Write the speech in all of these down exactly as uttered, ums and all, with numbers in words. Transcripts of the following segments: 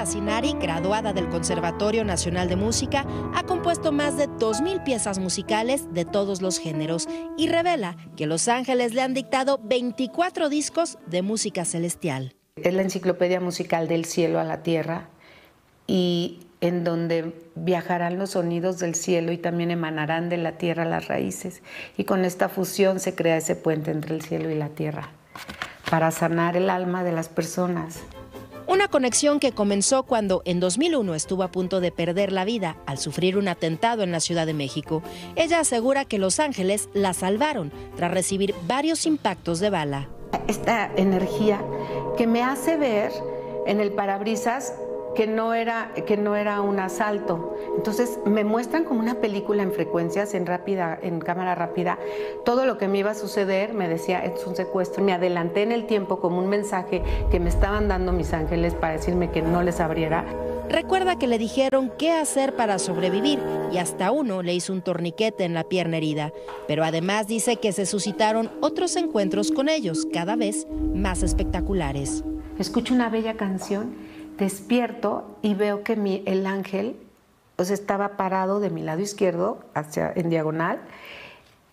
Tassinari, graduada del Conservatorio Nacional de Música, ha compuesto más de dos mil piezas musicales de todos los géneros y revela que los ángeles le han dictado veinticuatro discos de música celestial. Es la enciclopedia musical del cielo a la tierra y en donde viajarán los sonidos del cielo y también emanarán de la tierra las raíces. Y con esta fusión se crea ese puente entre el cielo y la tierra para sanar el alma de las personas. Una conexión que comenzó cuando en dos mil uno estuvo a punto de perder la vida al sufrir un atentado en la Ciudad de México. Ella asegura que los ángeles la salvaron tras recibir varios impactos de bala. Esta energía que me hace ver en el parabrisas que no era, que no era un asalto. Entonces me muestran como una película en frecuencias, en, rápida, en cámara rápida, todo lo que me iba a suceder. Me decía, es un secuestro. Me adelanté en el tiempo como un mensaje que me estaban dando mis ángeles para decirme que no les abriera. Recuerda que le dijeron qué hacer para sobrevivir y hasta uno le hizo un torniquete en la pierna herida. Pero además dice que se suscitaron otros encuentros con ellos, cada vez más espectaculares. Escucho una bella canción, despierto y veo que mi, el ángel pues, estaba parado de mi lado izquierdo hacia, en diagonal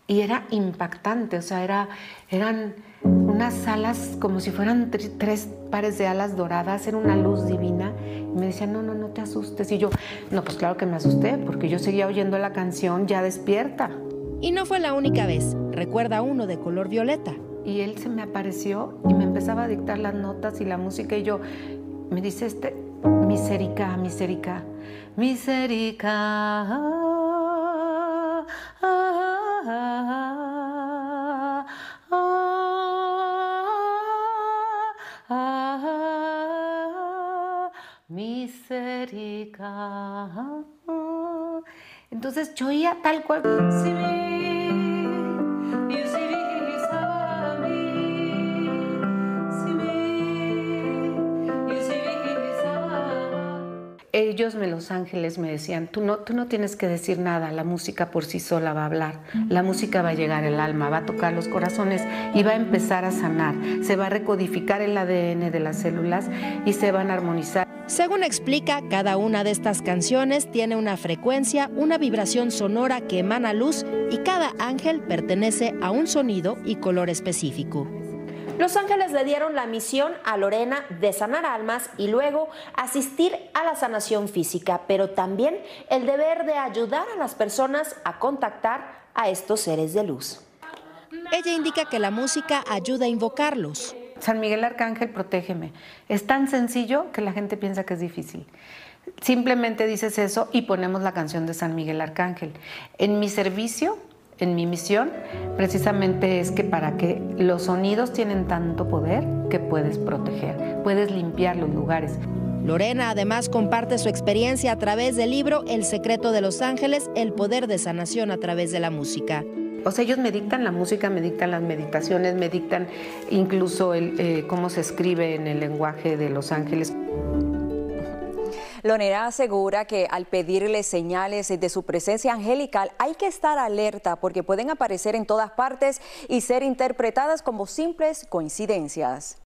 y era impactante, o sea, era, eran unas alas como si fueran tre, tres pares de alas doradas, era una luz divina. Me decían, no, no, no te asustes. Y yo, no, pues claro que me asusté, porque yo seguía oyendo la canción ya despierta. Y no fue la única vez. Recuerda uno de color violeta. Y él se me apareció y me empezaba a dictar las notas y la música. Y yo, me dice este, miserica, miserica, miserica. Ah, ah, ah, ah, ah, ah. Miserica. Entonces yo oía tal cual. Ellos, me, los ángeles, me decían, tú no, tú no tienes que decir nada, la música por sí sola va a hablar, la música va a llegar al alma, va a tocar los corazones y va a empezar a sanar, se va a recodificar el A D N de las células y se van a armonizar. Según explica, cada una de estas canciones tiene una frecuencia, una vibración sonora que emana luz y cada ángel pertenece a un sonido y color específico. Los ángeles le dieron la misión a Lorena de sanar almas y luego asistir a la sanación física, pero también el deber de ayudar a las personas a contactar a estos seres de luz. Ella indica que la música ayuda a invocarlos. San Miguel Arcángel, protégeme. Es tan sencillo que la gente piensa que es difícil. Simplemente dices eso y ponemos la canción de San Miguel Arcángel. En mi servicio, en mi misión, precisamente es que para que los sonidos tienen tanto poder que puedes proteger, puedes limpiar los lugares. Lorena además comparte su experiencia a través del libro El secreto de los ángeles, el poder de sanación a través de la música. O sea, ellos me dictan la música, me dictan las meditaciones, me dictan incluso el, eh, cómo se escribe en el lenguaje de los ángeles. Lorena asegura que al pedirle señales de su presencia angelical hay que estar alerta porque pueden aparecer en todas partes y ser interpretadas como simples coincidencias.